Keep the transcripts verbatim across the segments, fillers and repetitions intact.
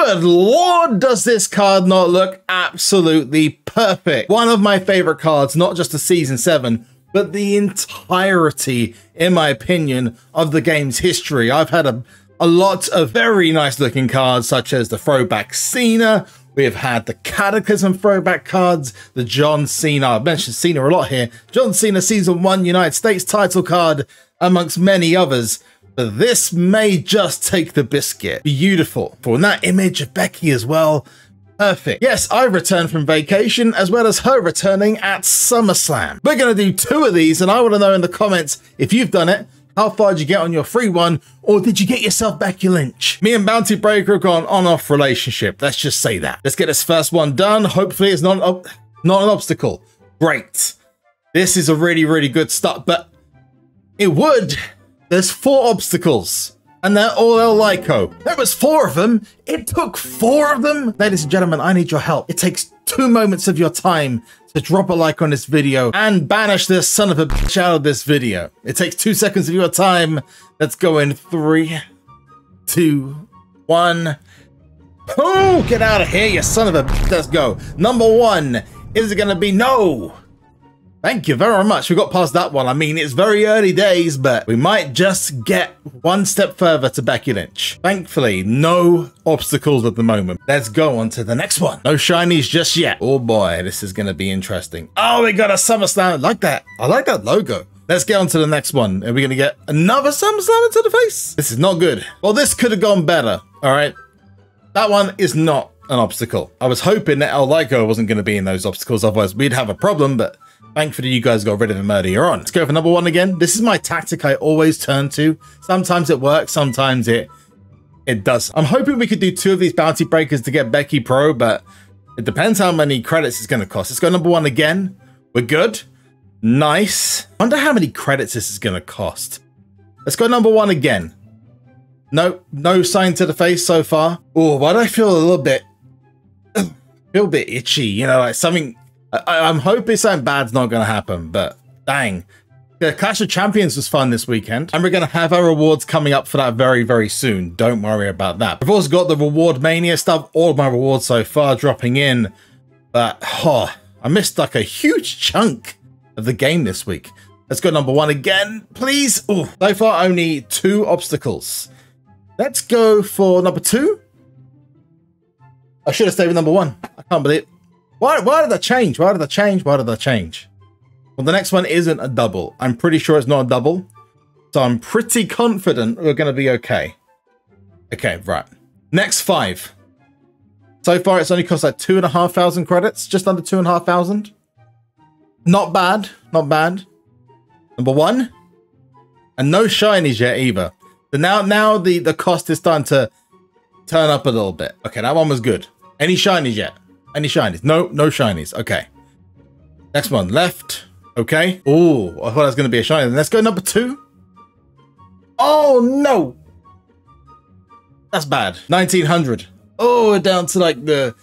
Good lord, does this card not look absolutely perfect. One of my favorite cards, not just the season seven, but the entirety, in my opinion, of the game's history. I've had a, a lot of very nice looking cards, such as the throwback Cena. We've had the Cataclysm throwback cards, the John Cena, I've mentioned Cena a lot here, John Cena Season one United States title card, amongst many others. But this may just take the biscuit. Beautiful. For that image of Becky as well, perfect. Yes, I returned from vacation, as well as her returning at SummerSlam. We're going to do two of these, and I want to know in the comments if you've done it. How far did you get on your free one, or did you get yourself Becky Lynch? Me and Bounty Breaker have got an on-off relationship. Let's just say that. Let's get this first one done. Hopefully it's not an, not an obstacle. Great. This is a really, really good start, but it would. There's four obstacles, and they're all El Lico. There was four of them. It took four of them. Ladies and gentlemen, I need your help. It takes two moments of your time to drop a like on this video and banish this son of a bitch out of this video. It takes two seconds of your time. Let's go in three, two, one. Oh, get out of here, you son of a bitch. Let's go. Number one, is it gonna be no? Thank you very much. We got past that one. I mean, it's very early days, but we might just get one step further to Becky Lynch. Thankfully, no obstacles at the moment. Let's go on to the next one. No shinies just yet. Oh boy, this is going to be interesting. Oh, we got a SummerSlam. I like that. I like that logo. Let's get on to the next one. Are we going to get another SummerSlam into the face? This is not good. Well, this could have gone better. All right. That one is not an obstacle. I was hoping that El Lico wasn't going to be in those obstacles. Otherwise, we'd have a problem, but... thankfully, you guys got rid of him earlier on. Let's go for number one again. This is my tactic I always turn to. Sometimes it works, sometimes it it doesn't. I'm hoping we could do two of these Bounty Breakers to get Becky Pro, but it depends how many credits it's going to cost. Let's go number one again. We're good. Nice. I wonder how many credits this is going to cost. Let's go number one again. No, no sign to the face so far. Oh, why do I feel a little bit, a little bit itchy? You know, like something... I, I'm hoping something bad's not going to happen, but dang. The Clash of Champions was fun this weekend, and we're going to have our rewards coming up for that very, very soon. Don't worry about that. We've also got the Reward Mania stuff, all of my rewards so far dropping in, but oh, I missed like a huge chunk of the game this week. Let's go number one again, please. Ooh, so far, only two obstacles. Let's go for number two. I should have stayed with number one. I can't believe it. Why, why did that change? Why did that change? Why did that change? Well, the next one isn't a double. I'm pretty sure it's not a double. So I'm pretty confident we're going to be okay. Okay, right. Next five. So far, it's only cost like two and a half thousand credits. Just under two and a half thousand. Not bad. Not bad. Number one. And no shinies yet either. So now, now the, the cost is starting to turn up a little bit. Okay, that one was good. Any shinies yet? Any shinies? No, no shinies. Okay. Next one. Left. Okay. Oh, I thought that was going to be a shiny. Let's go number two. Oh, no. That's bad. nineteen hundred. Oh, we're down to like the...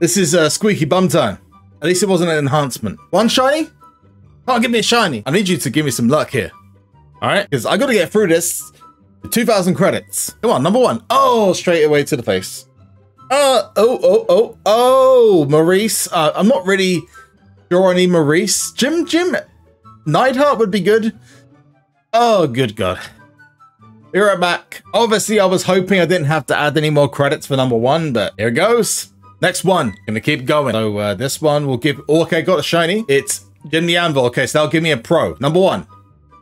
This is a uh, squeaky bum time. At least it wasn't an enhancement. One shiny? Oh, give me a shiny. I need you to give me some luck here. All right? Because I got to get through this. two thousand credits. Come on, number one. Oh, straight away to the face. Uh, oh, oh, oh, oh, Maurice. Uh, I'm not really sure I need Maurice. Jim, Jim, Neidhart would be good. Oh, good God. We're right back. Obviously, I was hoping I didn't have to add any more credits for number one, but here it goes. Next one. Gonna keep going. So uh, this one will give... Oh, okay, got a shiny. It's Jim the Anvil. Okay, so that'll give me a pro. Number one.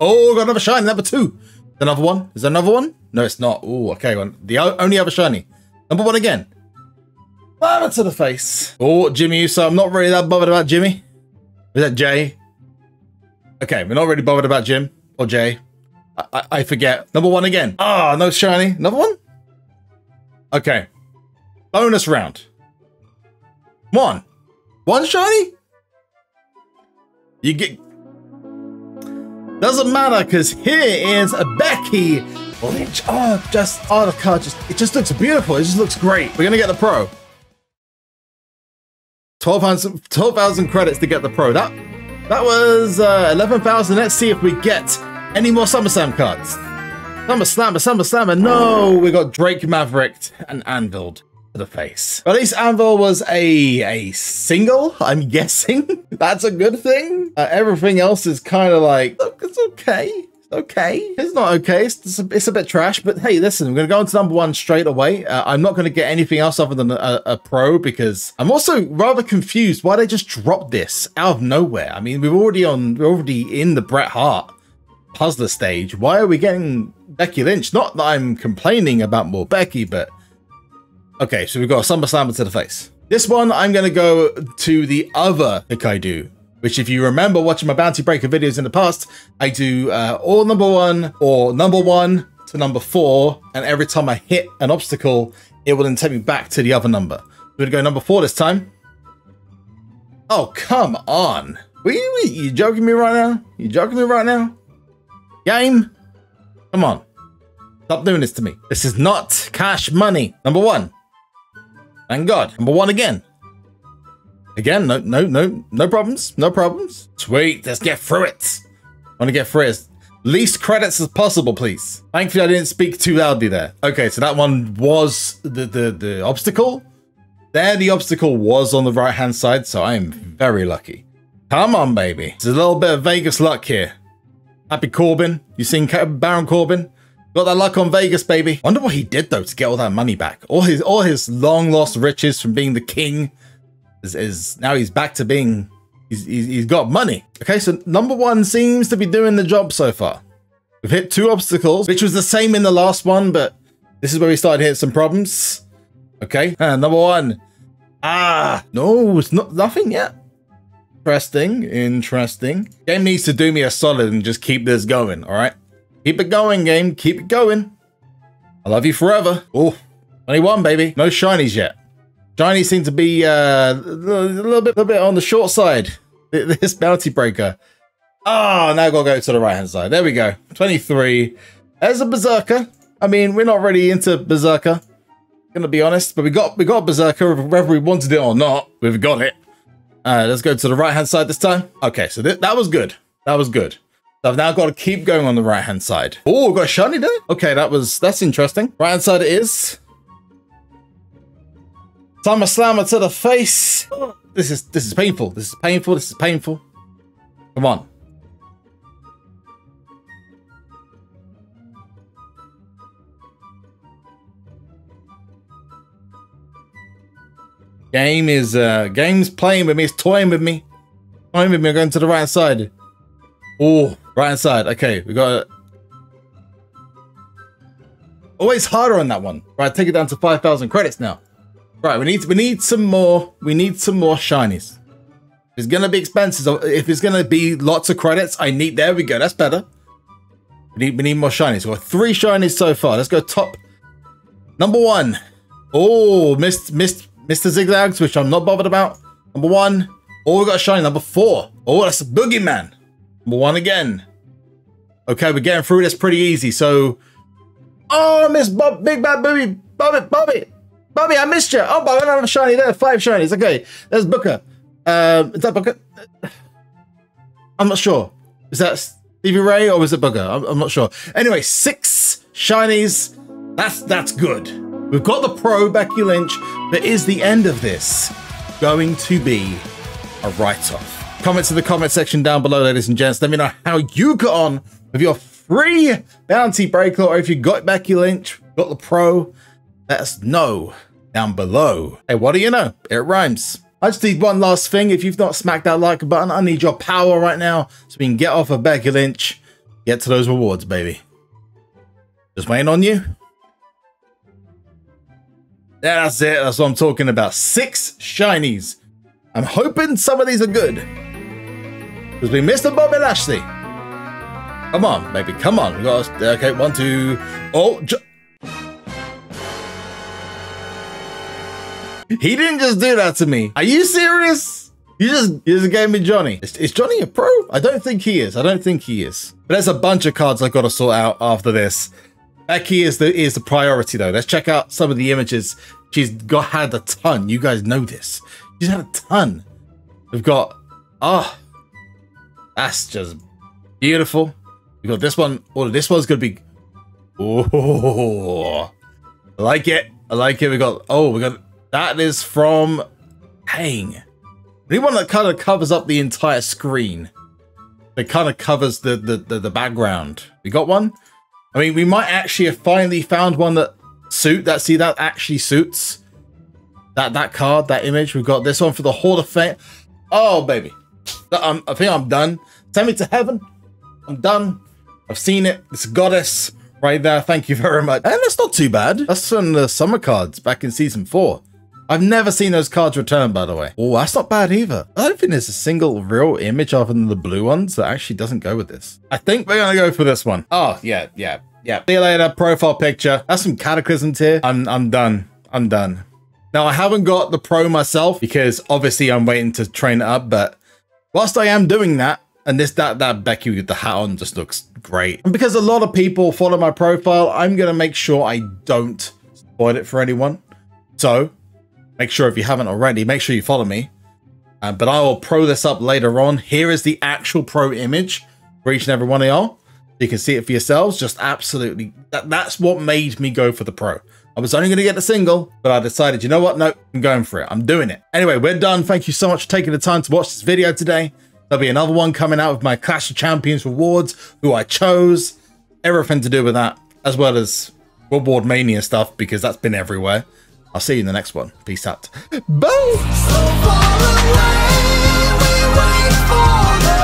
Oh, got another shiny. Number two. Another one. Is there another one? No, it's not. Oh, okay. Well, the only other shiny. Number one again. Ah, that's to the face. Oh, Jimmy Uso. I'm not really that bothered about Jimmy. Is that Jay? Okay, we're not really bothered about Jim or Jay. I, I, I forget. Number one again. Ah, oh, no shiny. Another one? Okay. Bonus round. Come on. One shiny? You get... Doesn't matter, because here is a Becky Lynch. Oh, just... Oh, the card just... It just looks beautiful. It just looks great. We're going to get the pro. twelve thousand credits to get the pro. That that was uh, eleven thousand. Let's see if we get any more SummerSlam cards. SummerSlam, SummerSlam, and no, we got Drake Maverick and Anviled. to the face. At least Anvil was a a single, I'm guessing. That's a good thing. Uh, everything else is kind of like, look, it's okay. Okay, it's not okay, it's, it's, a, it's a bit trash, but hey, listen, I'm gonna go into number one straight away. uh, I'm not gonna get anything else other than a, a pro, because I'm also rather confused why they just dropped this out of nowhere. I mean, we're already on we're already in the Bret Hart puzzler stage. Why are we getting Becky Lynch? Not that I'm complaining about more Becky, but okay, so we've got a SummerSlam to the face. This one I'm gonna go to the other Hikaidu, which, if you remember watching my Bounty Breaker videos in the past, I do uh, all number one or number one to number four. And every time I hit an obstacle, it will then take me back to the other number. We're gonna go number four this time. Oh, come on. Wait, wait, you joking me right now? You joking me right now? Game? Come on. Stop doing this to me. This is not cash money. Number one. Thank God. Number one again. Again, no, no, no, no problems, no problems. Sweet, let's get through it. I want to get through it as least credits as possible, please. Thankfully, I didn't speak too loudly there. Okay, so that one was the the, the obstacle. There, the obstacle was on the right-hand side, so I am very lucky. Come on, baby. There's a little bit of Vegas luck here. Happy Corbin. You seen Baron Corbin? Got that luck on Vegas, baby. I wonder what he did, though, to get all that money back. All his, all his long-lost riches from being the king. Is, is now he's back to being he's, he's, he's got money. Okay, so number one seems to be doing the job so far. We've hit two obstacles, which was the same in the last one, but this is where we started hitting some problems. Okay, and number one, ah no, it's not nothing yet. Interesting, interesting. Game needs to do me a solid and just keep this going. All right, keep it going, game, keep it going. I love you forever. Oh, twenty-one, baby. No shinies yet. Shinies seem to be uh, a little bit, little bit on the short side. This Bounty Breaker. Ah, oh, now I've got to go to the right-hand side. There we go. twenty-three. There's a Berserker. I mean, we're not really into Berserker, gonna be honest, but we got we got Berserker, whether we wanted it or not. We've got it. Uh, let's go to the right-hand side this time. Okay, so th that was good. That was good. I've now got to keep going on the right-hand side. Oh, got a shiny there. Okay, that was that's interesting. Right-hand side it is. Summer Slammer to the face. Oh, this is this is painful. This is painful. This is painful. Come on. Game is uh, game's playing with me. It's toying with me. Toying with me. I'm going to the right hand side. Oh, right hand side. Okay, we got it. Always harder on that one. Right, take it down to five thousand credits now. Right, we need we need some more we need some more shinies. If it's gonna be expenses, if it's gonna be lots of credits, I need there we go, that's better. We need we need more shinies. We've got three shinies so far. Let's go top number one. Oh, missed missed Mister Zigzags, which I'm not bothered about. Number one. Oh, we got a shiny, number four. Oh, that's a boogeyman. Number one again. Okay, we're getting through this pretty easy. So oh, Miss Bob Big Bad Booby Bobby Bobby. Bobby, I missed you. Oh, Bobby, I don't have a shiny there. Five shinies. Okay, there's Booker. Um, is that Booker? I'm not sure. Is that Stevie Ray or was it Booker? I'm, I'm not sure. Anyway, six shinies. That's that's good. We've got the pro Becky Lynch. But is the end of this going to be a write-off? Comments in the comment section down below, ladies and gents. Let me know how you got on with your free Bounty Breaker, or if you got Becky Lynch, got the pro. Let us know down below. Hey, what do you know? It rhymes. I just need one last thing. If you've not smacked that like button, I need your power right now so we can get off of Becky Lynch. Get to those rewards, baby. Just waiting on you. Yeah, that's it. That's what I'm talking about. Six shinies. I'm hoping some of these are good. Because we missed a Bobby Lashley. Come on, baby. Come on. We got us. Okay, one, two. Oh, just. He didn't just do that to me. Are you serious? You just, you just gave me Johnny. Is, is Johnny a pro? I don't think he is. I don't think he is. But there's a bunch of cards I've got to sort out after this. Becky is the is the priority though. Let's check out some of the images. She's got had a ton. You guys know this. She's had a ton. We've got ah, oh, that's just beautiful. We got this one. Oh, this one's gonna be. Oh, I like it. I like it. We got, oh, we got, that is from, dang. The one that kind of covers up the entire screen. It kind of covers the, the, the, the background. We got one? I mean, we might actually have finally found one that suit, that, see, that actually suits. That, that card, that image. We've got this one for the Hall of Fame. Oh, baby. I'm, I think I'm done. Send me to heaven. I'm done. I've seen it. It's goddess right there. Thank you very much. And that's not too bad. That's from the summer cards back in season four. I've never seen those cards return, by the way. Oh, that's not bad either. I don't think there's a single real image other than the blue ones that actually doesn't go with this. I think we're gonna go for this one. Oh, yeah, yeah, yeah. See you later, profile picture. That's some cataclysms here. I'm, I'm done. I'm done. Now, I haven't got the pro myself because obviously I'm waiting to train it up, but whilst I am doing that, and this, that, that Becky with the hat on just looks great. And because a lot of people follow my profile, I'm gonna make sure I don't spoil it for anyone. So, make sure if you haven't already, make sure you follow me. Uh, but I will pro this up later on. Here is the actual pro image for each and every one of y'all. You can see it for yourselves. Just absolutely, that, that's what made me go for the pro. I was only going to get the single, but I decided, you know what? No, I'm going for it. I'm doing it. Anyway, we're done. Thank you so much for taking the time to watch this video today. There'll be another one coming out with my Clash of Champions rewards, who I chose, everything to do with that, as well as Reward Mania stuff, because that's been everywhere. I'll see you in the next one. Peace out. Bye! So far away, we wait for the